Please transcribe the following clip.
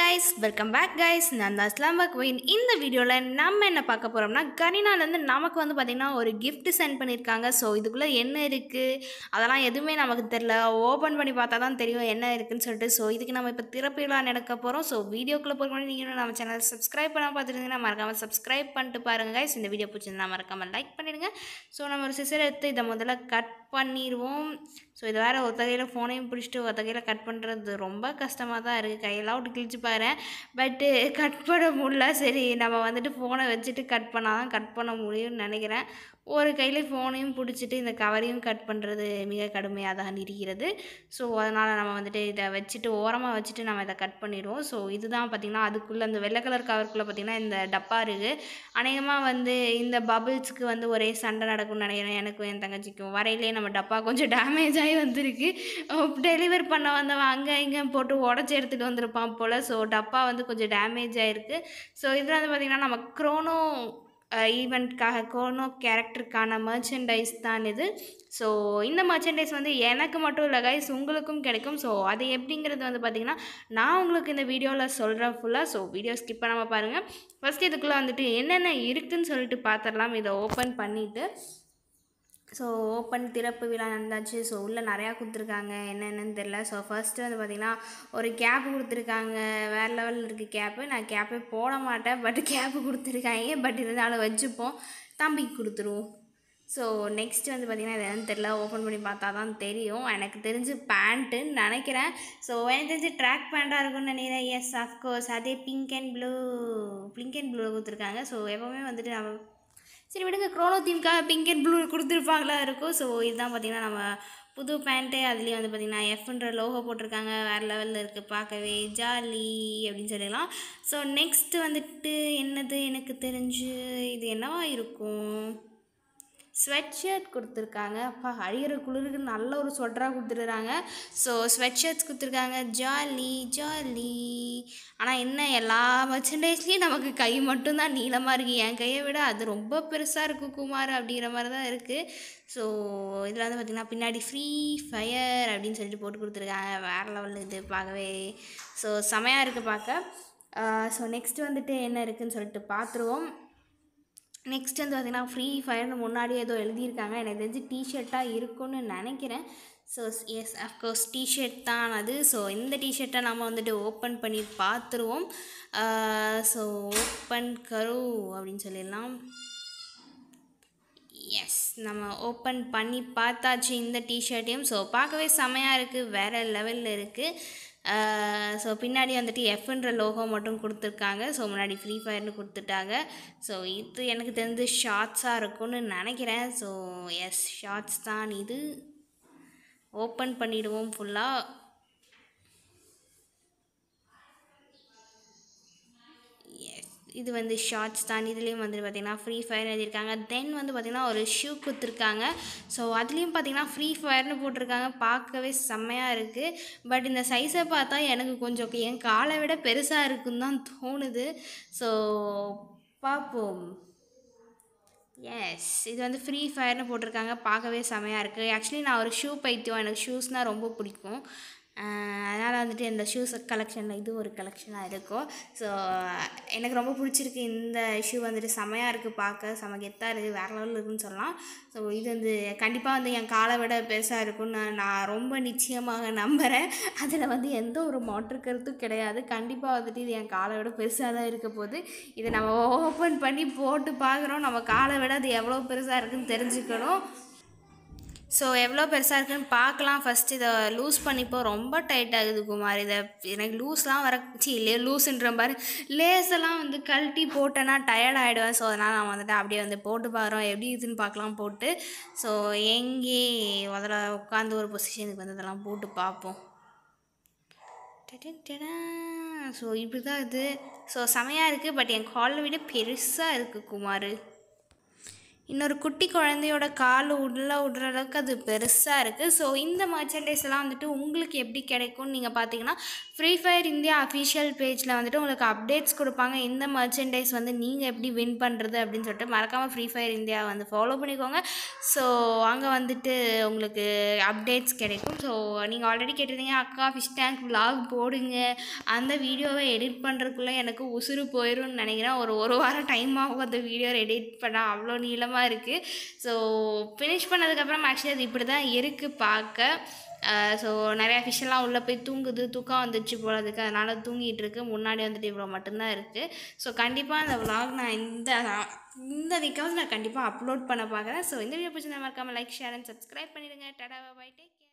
guys, welcome back guys. நான் தான் அஸ்லாம்பா queen. இந்த வீடியோல நம்ம என்ன பார்க்க போறோம்னா, கனினால இருந்து நமக்கு வந்து பாத்தீங்கன்னா ஒரு gift சென்ட் பண்ணிருக்காங்க. சோ இதுக்குள்ள என்ன இருக்கு அதெல்லாம் எதுமே நமக்கு தெரியல. ஓபன் பண்ணி பார்த்தா தான் தெரியும் என்ன இருக்குன்னு சொல்லிட்டு. சோ இதுக்கு நம்ம இப்ப திறப்பில நடக்க போறோம். சோ வீடியோக்குள்ள போறதுக்கு நீங்க நம்ம சேனலை subscribe பண்ணாம பாத்துட்டீங்கன்னா மறக்காம subscribe பண்ணிட்டு பாருங்க guys. இந்த வீடியோ பிடிச்சிருந்தா மறக்காம like பண்ணிடுங்க. சோ நம்ம ஒரு சிசர் எடுத்து இத முதல்ல கட் பண்ணிடுவோம். சோ இது வேற ஒரு தகையில ஃபோனையும் பிடிச்சிட்டு ஒரு தகையில கட் பண்றது ரொம்ப கஷ்டமா தான் இருக்கு. கையில அவுட் கிழிச்சு பாரு, பட் கட் பண்ண முடியல. சரி நம்ம வந்துட்டு ஃபோனை வச்சுட்டு கட் பண்ணாதான் கட் பண்ண முடியும்னு நினைக்கிறேன். ஒரு கையில ஃபோனையும் பிடிச்சிட்டு இந்த கவரையும் கட் பண்ணுறது மிக கடுமையாக தான் இருக்கிறது. ஸோ அதனால் நம்ம வந்துட்டு இதை வச்சுட்டு ஓரமாக வச்சுட்டு நம்ம இதை கட் பண்ணிடுவோம். ஸோ இதுதான் பார்த்திங்கன்னா அதுக்குள்ளே அந்த வெள்ளை கலர் கவருக்குள்ளே பார்த்திங்கன்னா இந்த டப்பா இருக்குது. அநேகமாக வந்து இந்த பபிள்ஸுக்கு வந்து ஒரே சண்டை நடக்கும்னு நினைக்கிறேன். எனக்கும் என் தங்கச்சிக்கும் வரையிலே நம்ம டப்பா கொஞ்சம் டேமேஜ் ஆகி வந்திருக்கு. டெலிவர் பண்ண வந்தவன் அங்கே இங்கே போட்டு உடச்சி எடுத்துகிட்டு வந்திருப்பான் போல். ஸோ டப்பா வந்து கொஞ்சம் டேமேஜ் ஆகிருக்கு. ஸோ இதில் வந்து பார்த்திங்கன்னா நம்ம க்ரோனோ ஈவெண்ட்காக கோனோ கேரக்டருக்கான மர்ச்சன்டைஸ் தான் இது. ஸோ இந்த மர்ச்சன்டைஸ் வந்து எனக்கு மட்டும் இல்லை கைஸ், உங்களுக்கும் கிடைக்கும். ஸோ அது எப்படிங்கிறது வந்து பார்த்திங்கன்னா நான் உங்களுக்கு இந்த வீடியோவில் சொல்கிறேன் ஃபுல்லாக. ஸோ வீடியோ ஸ்கிப் பண்ணாமல் பாருங்கள். ஃபஸ்ட்டு இதுக்குள்ளே வந்துட்டு என்னென்ன இருக்குதுன்னு சொல்லிட்டு பார்த்துடலாம். இதை ஓப்பன் பண்ணிவிட்டு ஸோ ஓப்பன் திறப்பு விழா நடந்தாச்சு. ஸோ உள்ளே நிறையா கொடுத்துருக்காங்க, என்னென்னு தெரில. ஸோ ஃபஸ்ட்டு வந்து பார்த்திங்கன்னா ஒரு கேப்பு கொடுத்துருக்காங்க. வேறு லெவலில் இருக்குது கேப்பு. நான் கேப்பே போட மாட்டேன், பட் கேப்பு கொடுத்துருக்காங்க. பட் இருந்தாலும் வச்சுப்போம், தம்பிக்கு கொடுத்துருவோம். ஸோ நெக்ஸ்ட் வந்து பார்த்திங்கன்னா இது என்னன்னு தெரில, ஓப்பன் பண்ணி பார்த்தா தான் தெரியும். எனக்கு தெரிஞ்சு பேண்ட்டுன்னு நினைக்கிறேன். ஸோ எனக்கு தெரிஞ்சு ட்ராக் பேண்ட்டாக இருக்கும்னு நினைக்கிறேன். எஸ் ஆஃப்கோர்ஸ், அதே பிங்க் அண்ட் ப்ளூ கொடுத்துருக்காங்க. ஸோ எப்போவுமே வந்துட்டு நம்ம சரி விடுங்க, க்ரோனோ தீம்காக பிங்க் அண்ட் ப்ளூ கொடுத்துருப்பாங்களா இருக்கும். ஸோ இதுதான் பார்த்திங்கன்னா நம்ம புது பேண்ட்டு. அதுலேயும் வந்து பார்த்திங்கன்னா எஃப்ன்ற லோகோ போட்டிருக்காங்க. வேறு லெவலில் இருக்குது, பார்க்கவே ஜாலி அப்படின்னு சொல்லிடலாம். ஸோ நெக்ஸ்ட்டு வந்துட்டு என்னது, எனக்கு தெரிஞ்சு இது என்னவா இருக்கும், ஸ்வெட் ஷர்ட் கொடுத்துருக்காங்க. அப்பா அழிகிற குளிருக்கு நல்ல ஒரு ஸ்வெட்டராக கொடுத்துருக்காங்க. ஸோ ஸ்வெட் ஷர்ட்ஸ் கொடுத்துருக்காங்க, ஜாலி ஜாலி. ஆனால் என்ன, எல்லா மர்ச்சன்டைஸ்லேயும் நமக்கு கை மட்டும்தான் நீளமாக இருக்குது. என் கையை விட அது ரொம்ப பெருசாக இருக்குது குமார் அப்படிங்கிற மாதிரி தான் இருக்குது. ஸோ இதில் வந்து பார்த்திங்கன்னா பின்னாடி ஃப்ரீ ஃபயர் அப்படின்னு சொல்லிட்டு போட்டு கொடுத்துருக்காங்க. வேறு லெவலில் இது பார்க்கவே. ஸோ செமையாக இருக்குது பார்க்க. ஸோ நெக்ஸ்ட்டு வந்துட்டு என்ன இருக்குதுன்னு சொல்லிட்டு பார்த்துருவோம். நெக்ஸ்ட் வந்து பார்த்திங்கன்னா ஃப்ரீ ஃபயர்னு முன்னாடியே ஏதோ எழுதியிருக்காங்க. எனக்கு தெரிஞ்சு டிஷர்ட்டாக இருக்கும்னு நினைக்கிறேன். ஸோ எஸ் அஃப்கோர்ஸ் டிஷர்ட் தான் அது. ஸோ இந்த டிஷர்ட்டை நம்ம வந்துட்டு ஓப்பன் பண்ணி பார்த்துருவோம். ஸோ ஓப்பன் கரு அப்படின்னு சொல்லிடலாம். எஸ், நம்ம ஓப்பன் பண்ணி பார்த்தாச்சு இந்த டிஷர்ட்டையும். ஸோ பார்க்கவே செமையாக இருக்குது, வேறு லெவலில் இருக்குது. ஸோ பின்னாடி வந்துட்டு எஃப்ன்ற லோகோ மட்டும் கொடுத்துருக்காங்க. ஸோ முன்னாடி ஃப்ரீ ஃபயர்னு கொடுத்துட்டாங்க. ஸோ இது எனக்கு தெரிஞ்சு ஷார்ட்ஸாக இருக்கும்னு நினைக்கிறேன். ஸோ எஸ் ஷார்ட்ஸ் தான் இது. ஓப்பன் பண்ணிடுவோம் ஃபுல்லாக. இது வந்து ஷார்ட்ஸ் தான். இதுலேயும் வந்துட்டு பார்த்திங்கன்னா ஃப்ரீ ஃபயர்னு எழுதியிருக்காங்க. தென் வந்து பார்த்திங்கன்னா ஒரு ஷூ கொடுத்துருக்காங்க. ஸோ அதுலேயும் பார்த்திங்கன்னா ஃப்ரீ ஃபயர்னு போட்டிருக்காங்க. பார்க்கவே செம்மையாக இருக்குது. பட் இந்த சைஸை பார்த்தா எனக்கு கொஞ்சம் என் காலை விட பெருசாக இருக்குன்னு தான் தோணுது. ஸோ பார்ப்போம். எஸ், இது வந்து ஃப்ரீ ஃபயர்னு போட்டிருக்காங்க. பார்க்கவே செம்மையாக இருக்குது. ஆக்சுவலி நான் ஒரு ஷூ பைத்தியம், எனக்கு ஷூஸ்னால் ரொம்ப பிடிக்கும். அதனால் வந்துட்டு இந்த ஷூஸ் கலெக்ஷனில் இது ஒரு கலெக்ஷனாக இருக்கும். ஸோ எனக்கு ரொம்ப பிடிச்சிருக்கு இந்த ஷூ. வந்துட்டு செமையாக இருக்குது பார்க்க, செம கெத்தாக இருக்குது, வேறு லெவலில் இருக்குன்னு சொல்லலாம். ஸோ இது வந்து கண்டிப்பாக வந்து என் காலை விட பெருசாக இருக்கும்னு நான் ரொம்ப நிச்சயமாக நம்புகிறேன். அதில் வந்து எந்த ஒரு மாற்று கருத்தும் கிடையாது. கண்டிப்பாக வந்துட்டு இது என் காலை விட பெருசாக தான் இருக்க போகுது. இதை நம்ம ஓப்பன் பண்ணி போட்டு பார்க்குறோம். நம்ம காலை விட அது எவ்வளோ பெருசாக இருக்குதுன்னு தெரிஞ்சுக்கணும். ஸோ எவ்வளோ பெருசாக இருக்குதுன்னு பார்க்கலாம். ஃபஸ்ட்டு இதை லூஸ் பண்ணிப்போம். ரொம்ப டைட் ஆகுது குமார். இதை எனக்கு லூஸ்லாம் வரச்சு இல்லையே, லூஸுன்ற மாதிரி லேஸெல்லாம் வந்து கழட்டி போட்டேன்னா டயர்ட் ஆகிடுவேன். ஸோ அதனால் நான் வந்துட்டு அப்படியே வந்து போட்டு பார்க்குறோம் எப்படி இருக்குதுன்னு பார்க்கலாம் போட்டு. ஸோ எங்கே முதல்ல உட்காந்து ஒரு பொசிஷனுக்கு வந்து இதெல்லாம் போட்டு பார்ப்போம். ஸோ இப்படி தான் இது. ஸோ செமையாக இருக்குது, பட் என் காலில் விட பெருசாக இருக்குது குமார். இன்னொரு குட்டி குழந்தையோட கால் உள்ளே விடுற அளவுக்கு அது பெருசாக இருக்குது. ஸோ இந்த மர்ச்சண்டைஸ் எல்லாம் வந்துட்டு உங்களுக்கு எப்படி கிடைக்கும்னு நீங்கள் பார்த்தீங்கன்னா ஃப்ரீ ஃபயர் இந்தியா அஃபிஷியல் பேஜில் வந்துட்டு உங்களுக்கு அப்டேட்ஸ் கொடுப்பாங்க. இந்த மர்ச்சண்டைஸ் வந்து நீங்கள் எப்படி வின் பண்ணுறது அப்படின்னு சொல்லிட்டு மறக்காமல் ஃப்ரீ ஃபயர் இந்தியா வந்து ஃபாலோ பண்ணிக்கோங்க. ஸோ அங்கே வந்துட்டு உங்களுக்கு அப்டேட்ஸ் கிடைக்கும். ஸோ நீங்கள் ஆல்ரெடி கேட்டிருந்தீங்க அக்கா ஃபிஷ் டேங்க் விலாக் போடுங்க, அந்த வீடியோவை எடிட் பண்ணுறதுக்குள்ளே எனக்கு உசுறு போயிடும்னு நினைக்கிறேன். ஒரு வாரம் டைம் ஆகும் அந்த வீடியோவை எடிட் பண்ணால், அவ்வளோ நீளமாக இருக்குது. ஸோ ஃபினிஷ் பண்ணதுக்கப்புறம் ஆக்சுவலி அது இப்படி தான் இருக்குது பார்க்க. ஸோ நிறையா ஃபிஷ்ஷெல்லாம் உள்ளே போய் தூங்குது, தூக்கம் வந்துடுச்சு போல், அதுக்கு அதனால் தூங்கிட்டு இருக்கு. முன்னாடி வந்துட்டு இவ்வளோ மட்டும்தான் இருக்குது. ஸோ கண்டிப்பாக அந்த விலாக் நான் இந்த வீக்காவது நான் கண்டிப்பாக அப்லோட் பண்ண பார்க்குறேன். ஸோ இந்த வீடியோ பிடிச்சி நான் மறக்காமல் லைக், ஷேர் அண்ட் சப்ஸ்கிரைப் பண்ணிடுங்க. Tata, bye, take care.